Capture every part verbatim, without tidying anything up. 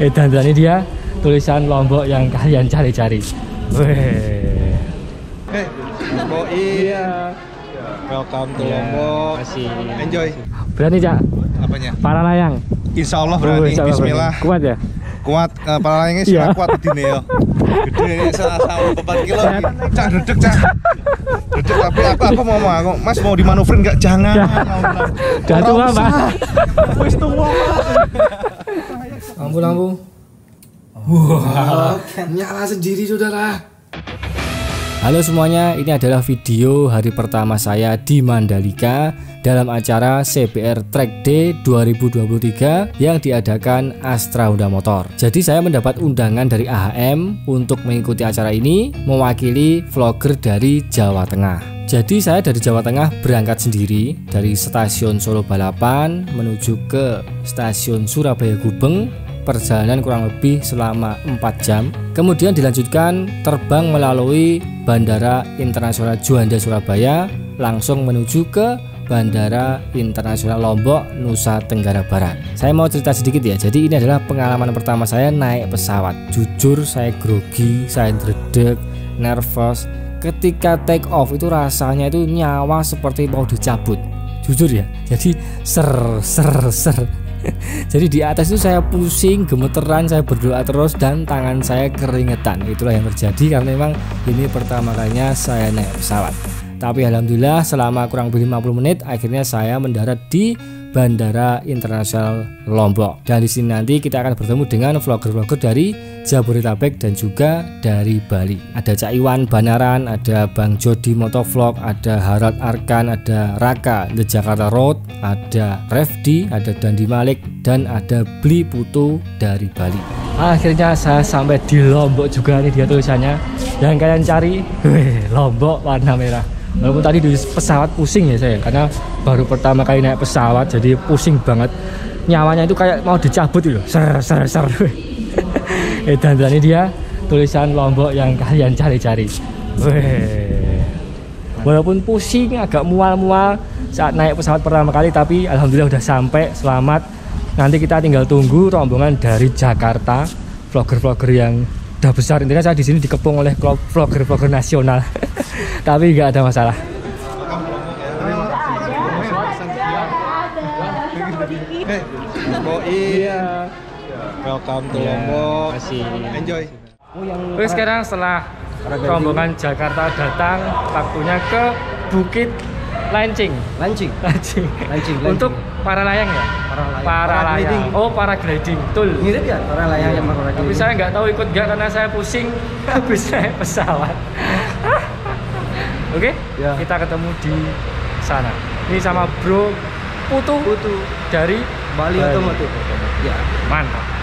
Eh, dan ini dia tulisan Lombok yang kalian cari-cari. Weh. Hey, iya. Welcome to yeah, Lombok. Masih. Enjoy. Berani, Cak? Apanya? Para layang. Insya Allah berani. Insya Allah Bismillah. Berani. Kuat ya? Kuat. Uh, para layangnya sudah kuat di Neo. Gede salah empat kilo. Cak duduk, Cak. Duduk tapi apa aku mau mau Mas mau dimanuverin enggak? Jangan. Udah tua, Pak. Wis tua, Pak. Lampu-lampu. Wah, nyala sendiri, saudara. Halo semuanya, ini adalah video hari pertama saya di Mandalika dalam acara C B R Track Day dua ribu dua puluh tiga yang diadakan Astra Honda Motor. Jadi saya mendapat undangan dari A H M untuk mengikuti acara ini mewakili vlogger dari Jawa Tengah. Jadi saya dari Jawa Tengah berangkat sendiri dari stasiun Solo Balapan menuju ke stasiun Surabaya Gubeng. Perjalanan kurang lebih selama empat jam, kemudian dilanjutkan terbang melalui Bandara Internasional Juanda Surabaya langsung menuju ke Bandara Internasional Lombok, Nusa Tenggara Barat. Saya mau cerita sedikit ya. Jadi ini adalah pengalaman pertama saya naik pesawat. Jujur saya grogi, saya dredeg, nervous. Ketika take off itu rasanya itu nyawa seperti mau dicabut. Jujur ya. Jadi ser ser ser. Jadi di atas itu saya pusing, gemeteran, saya berdoa terus dan tangan saya keringetan. Itulah yang terjadi karena memang ini pertama kalinya saya naik pesawat. Tapi alhamdulillah selama kurang lebih lima puluh menit akhirnya saya mendarat di Bandara Internasional Lombok. Dan di sini nanti kita akan bertemu dengan vlogger-vlogger dari Jabodetabek dan juga dari Bali. Ada Cak Iwan Banaran, ada Bang Jodi Motovlog, ada Harald Arkan, ada Raka The Jakarta Road, ada Refdi, ada Dandi Malik, dan ada Bli Putu dari Bali. Akhirnya saya sampai di Lombok juga, nih dia tulisannya. Yang kalian cari, weh, Lombok warna merah. Walaupun tadi di pesawat pusing ya saya, karena baru pertama kali naik pesawat, jadi pusing banget. Nyawanya itu kayak mau dicabut gitu, ser ser ser. Eh, dan ini dia tulisan Lombok yang kalian cari-cari. Walaupun pusing, agak mual-mual saat naik pesawat pertama kali, tapi alhamdulillah udah sampai selamat. Nanti kita tinggal tunggu rombongan dari Jakarta, vlogger-vlogger yang udah besar. Intinya saya di sini dikepung oleh vlogger-vlogger nasional. Tapi nggak ada masalah. Welcome to Lombok. Enjoy. Terus sekarang setelah rombongan Jakarta datang, waktunya ke Bukit Lancing. Lancing. Lancing. Lancing. Untuk para layang ya. Para layang. Para layang. Oh, para gliding. Betul. Mirip ya para layang yang para gliding. Tapi saya nggak tahu ikut nggak karena saya pusing habis naik pesawat. Oke, okay? Ya. Kita ketemu di sana. Ini sama Bro Putu, Putu. dari Bali Otomotif. Ya, mantap.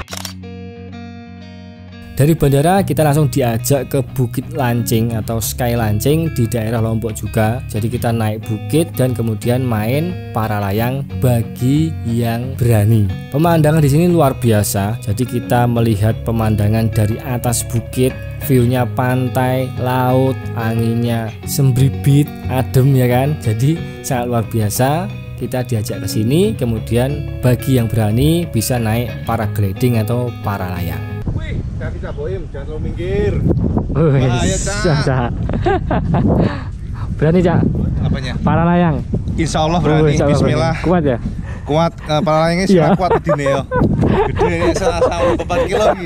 Dari bandara kita langsung diajak ke Bukit Lancing atau Sky Lancing di daerah Lombok juga. Jadi kita naik bukit dan kemudian main para layang bagi yang berani. Pemandangan di sini luar biasa. Jadi kita melihat pemandangan dari atas bukit. Viewnya pantai, laut, anginnya sembribit, adem ya kan. Jadi sangat luar biasa. Kita diajak ke sini, kemudian bagi yang berani bisa naik paragliding atau para layang. Wih, kaki Cak Boim, jangan terlalu minggir. Wih, Cak. Berani, Cak? Apanya? Para layang. Insya Allah berani. Insya Allah Bismillah. Berani. Kuat ya? Kuat, uh, para layangnya sudah yeah. kuat di Neo. Gede salah empat kilo lagi.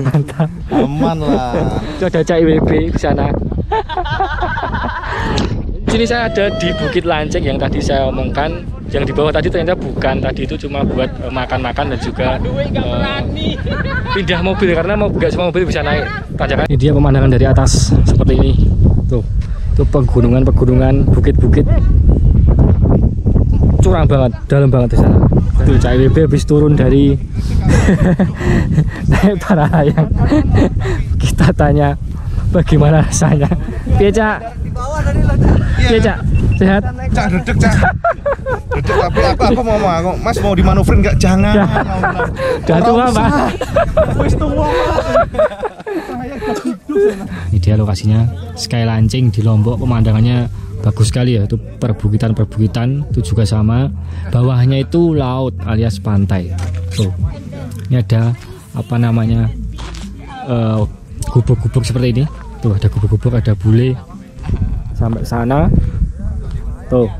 Mantap. Aman lah. Coba Cak I W B di sana. Sini saya ada di Bukit Lancing yang tadi saya omongkan. Yang di bawah tadi ternyata bukan, tadi itu cuma buat makan-makan dan juga uh, pindah mobil karena mau nggak semua mobil bisa naik tanjakan. Ini dia pemandangan dari atas seperti ini. Tuh, itu pegunungan-pegunungan, bukit-bukit. Curang banget, dalam banget di sana. Tuh, Cak I W B habis turun dari naik para layang. Kita tanya bagaimana rasanya. Iya, Cak. Iya, Cak. Sehat? Cak duduk, Cak. Duduk tapi apa aku mau mau Mas mau dimanuverin enggak? Jangan. Udah tua, Pak. Wis tua, Pak. Ini dia lokasinya Sky Lancing di Lombok. Pemandangannya bagus sekali ya, itu perbukitan-perbukitan itu juga sama. Bawahnya itu laut alias pantai. Tuh. Ini ada apa namanya gubuk-gubuk uh, seperti ini. Tuh ada gubuk-gubuk, ada bule sampai sana. Tuh.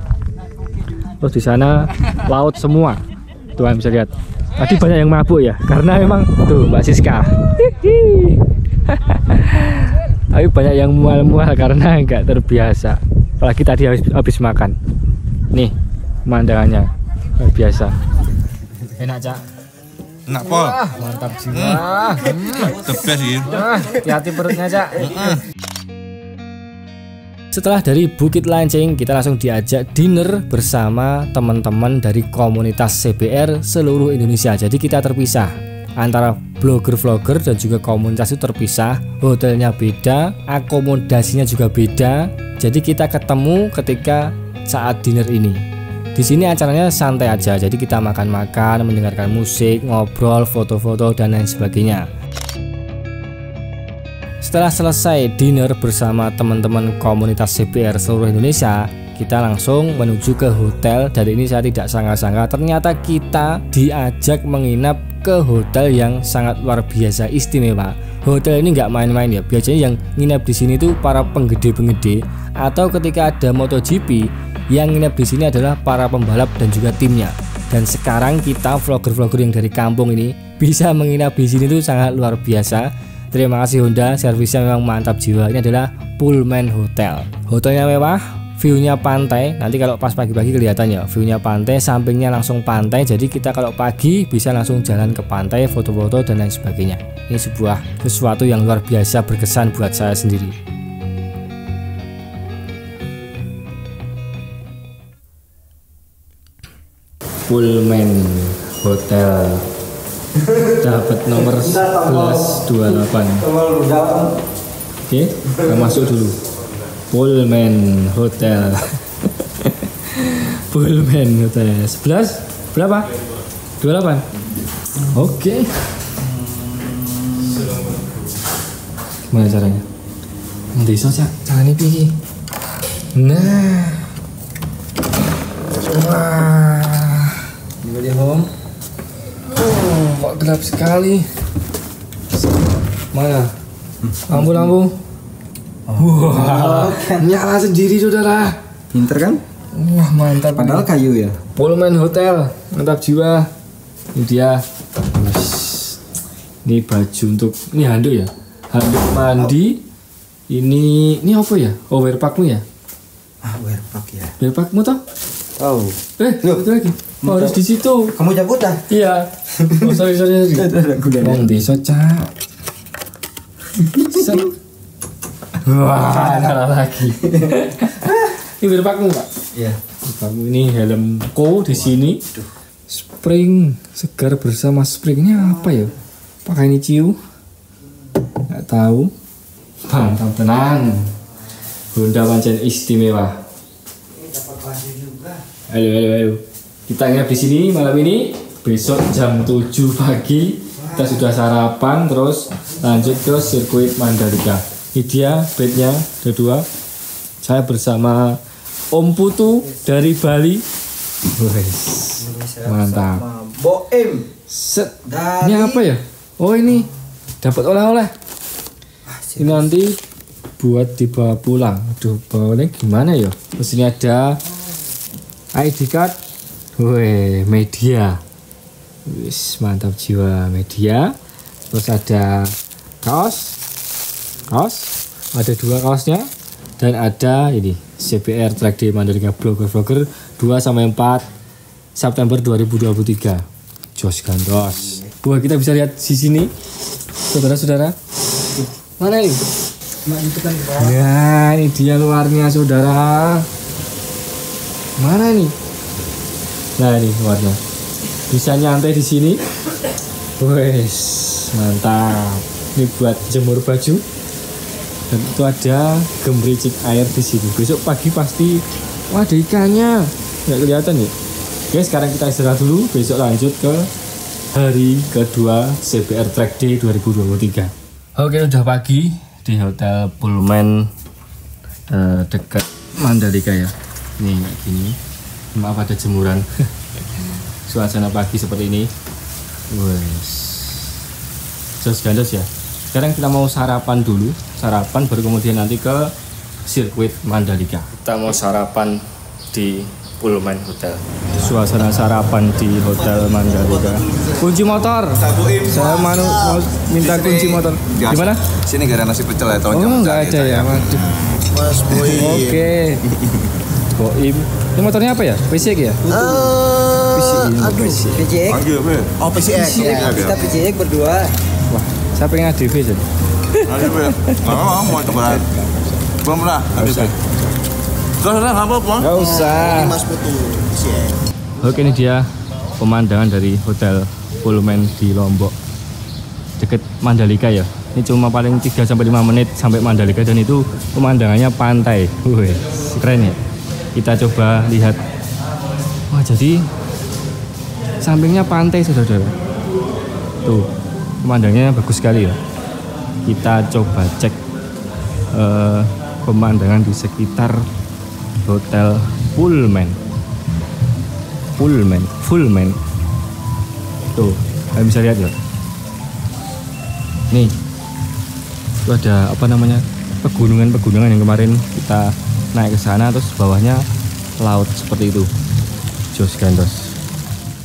Terus di sana laut semua. Tuh bisa lihat. Tadi banyak yang mabuk ya, karena memang tuh Mbak Siska. Tapi banyak yang mual-mual karena nggak terbiasa. Apalagi tadi habis, habis makan. Nih, pemandangannya luar biasa. Enak, Cak. Enak, Pol. Mantap jiwa. Hati-hati perutnya, Cak. Setelah dari Bukit Lancing, kita langsung diajak dinner bersama teman-teman dari komunitas C B R seluruh Indonesia. Jadi kita terpisah antara blogger-vlogger dan juga komunitas itu terpisah. Hotelnya beda, akomodasinya juga beda. Jadi kita ketemu ketika saat dinner ini. Di sini acaranya santai aja. Jadi kita makan-makan, mendengarkan musik, ngobrol, foto-foto dan lain sebagainya. Setelah selesai dinner bersama teman-teman komunitas C B R seluruh Indonesia, kita langsung menuju ke hotel. Dan ini saya tidak sangka-sangka, ternyata kita diajak menginap ke hotel yang sangat luar biasa istimewa. Hotel ini nggak main-main ya. Biasanya yang nginap di sini tuh para penggede-penggede, atau ketika ada MotoGP, yang nginap di sini adalah para pembalap dan juga timnya. Dan sekarang kita vlogger-vlogger yang dari kampung ini bisa menginap di sini tuh sangat luar biasa. Terima kasih Honda, servisnya memang mantap jiwa. Ini adalah Pullman Hotel. Hotelnya mewah, view-nya pantai. Nanti kalau pas pagi-pagi kelihatan ya, view-nya pantai, sampingnya langsung pantai. Jadi kita kalau pagi bisa langsung jalan ke pantai, foto-foto dan lain sebagainya. Ini sebuah sesuatu yang luar biasa berkesan buat saya sendiri. Pullman Hotel. Dapat nomor sebelas dua puluh delapan. Oke, kita masuk dulu. Pullman Hotel. Pullman Hotel sebelas berapa? dua puluh delapan. Oke. Gimana caranya? Nanti iso Cak, caranya piye? Nah. Wah. Ini home. Kok gelap sekali. Mana? Lampu-lampu. Oh. Wow. Nyala sendiri saudara. Pinter kan? Wah mantap. Padahal kayu ya. Pullman Hotel. Mantap jiwa. Ini dia. Ini baju untuk. Ini handuk ya. Handuk mandi. Ini. Ini apa ya? Oh wearpackmu ya? Ah wearpack ya. Wearpackmu toh? Oh. Eh, loh, itu lagi. Oh, harus di situ. Kamu cabut ah? Iya. Oh, sorry, sorry, sorry. Wong desa, Cak. Wah, salah lagi. Ini berpakmu, Pak? Iya. Kamu ini helmku di sini. Spring segar bersama springnya apa ya? Pakai ini ciu. Enggak tahu. Mantap tenang. Honda pancen istimewa. Halo, halo, halo. Kita nginep di sini malam ini. Besok jam tujuh pagi kita sudah sarapan, terus lanjut ke sirkuit Mandalika. Ini dia bednya ada dua. Saya bersama Om Putu dari Bali. Wes. Mantap. Boem. Set. Ini apa ya? Oh ini dapat oleh-oleh. Ini nanti buat dibawa pulang. Aduh, bawanya gimana ya? Terus ini ada I D card. Wih, media. Wis, mantap jiwa media. Terus ada kaos. Kaos. Ada dua kaosnya. Dan ada ini C B R Track Day Mandalika Blogger Vlogger dua sampai empat September dua ribu dua puluh tiga. Jos gandos. Wah, kita bisa lihat di sini. Saudara-saudara. Mana ini? Nah, ini dia luarnya, saudara. Mana ini? Nah ini warna bisa nyantai di sini, wes mantap. Ini buat jemur baju. Dan itu ada gemericik air di sini. Besok pagi pasti, wah ada ikannya. Nggak kelihatan ya. Oke sekarang kita istirahat dulu. Besok lanjut ke hari kedua C B R Track Day dua ribu dua puluh tiga. Oke udah pagi di Hotel Pullman eh, dekat Mandalika ya. Nih kayak gini. Maaf ada jemuran. Suasana pagi seperti ini. Wes. Jas-gandas ya. Sekarang kita mau sarapan dulu, sarapan baru kemudian nanti ke sirkuit Mandalika. Kita mau sarapan di Pullman Hotel. Suasana sarapan di Hotel Mandalika. Kunci motor. Saya mau minta kunci motor. Gimana? Sini gak ada nasi pecel ya, tolong. Oh, enggak ada ya. Mas Boy. Oke. Boim. Ini motornya apa ya? P C X ya? Uh, P C X. P C X. Oh, P C X. Kita P C X berdua. Wah, saya pengen A D V sih. A D V. Mau mau coba. Belum lah, habis. Terus udah enggak apa-apa. Enggak usah. Mas Putu. Oke, ini dia pemandangan dari Hotel Pullman di Lombok. Dekat Mandalika ya. Ini cuma paling tiga sampai lima menit sampai Mandalika dan itu pemandangannya pantai. Wih, keren ya. Kita coba lihat. Wah, jadi sampingnya pantai saudara-saudara. Tuh, pemandangannya bagus sekali ya. Kita coba cek eh, pemandangan di sekitar Hotel Pullman. Pullman, Pullman. Tuh, kalian bisa lihat ya. Nih, itu ada apa namanya pegunungan-pegunungan yang kemarin kita naik ke sana, terus bawahnya laut seperti itu. Jos gandos.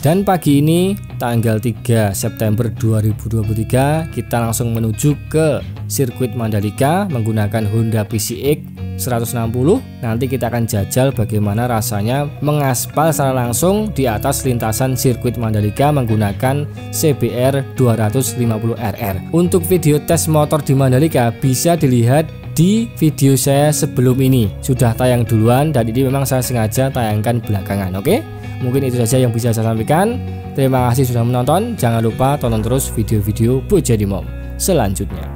Dan pagi ini tanggal tiga September dua ribu dua puluh tiga kita langsung menuju ke sirkuit Mandalika menggunakan Honda P C X seratus enam puluh. Nanti kita akan jajal bagaimana rasanya mengaspal secara langsung di atas lintasan sirkuit Mandalika menggunakan C B R dua ratus lima puluh R R. Untuk video tes motor di Mandalika bisa dilihat di video saya sebelum ini, sudah tayang duluan dan ini memang saya sengaja tayangkan belakangan. Oke, mungkin itu saja yang bisa saya sampaikan. Terima kasih sudah menonton, jangan lupa tonton terus video-video Bojan Imom selanjutnya.